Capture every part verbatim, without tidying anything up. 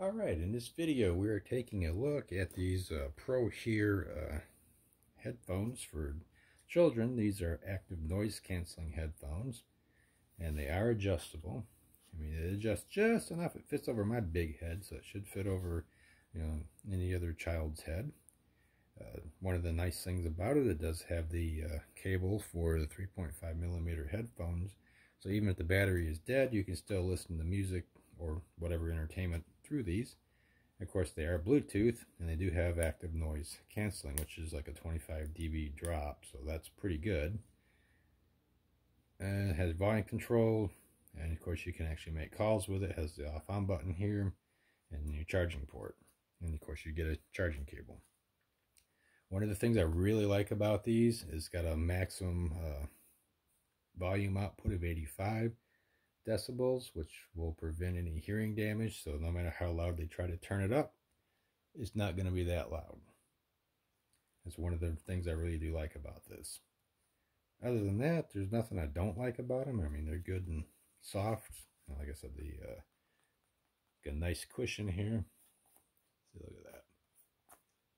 Alright, in this video we are taking a look at these uh, ProHear uh, headphones for children. These are active noise canceling headphones, and they are adjustable. I mean, it adjusts just enough. It fits over my big head, so it should fit over, you know, any other child's head. Uh, one of the nice things about it, it does have the uh, cable for the three point five millimeter headphones, so even if the battery is dead, you can still listen to music or whatever entertainment through these. Of course, they are Bluetooth, and they do have active noise canceling, which is like a twenty-five D B drop, so that's pretty good. And it has volume control, and of course you can actually make calls with it. It has the off on button here and your charging port, and of course you get a charging cable. One of the things I really like about these is it's got a maximum uh, volume output of eighty-five decibels, which will prevent any hearing damage, so no matter how loud they try to turn it up, it's not going to be that loud. That's one of the things I really do like about this. Other than that, there's nothing I don't like about them. I mean, they're good and soft. And like I said, the uh, got a nice cushion here. See, look at that.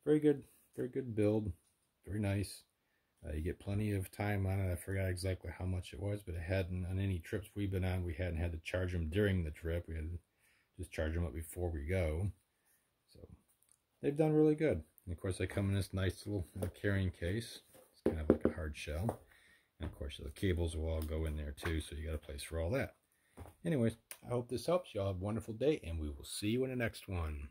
Very good, very good build. Very nice. Uh, you get plenty of time on it. I forgot exactly how much it was, but it hadn't, on any trips we've been on, we hadn't had to charge them during the trip. We had to just charge them up before we go. So they've done really good. And of course, they come in this nice little uh, carrying case. It's kind of like a hard shell. And of course, the cables will all go in there too, so you got a place for all that. Anyways, I hope this helps. Y'all have a wonderful day, and we will see you in the next one.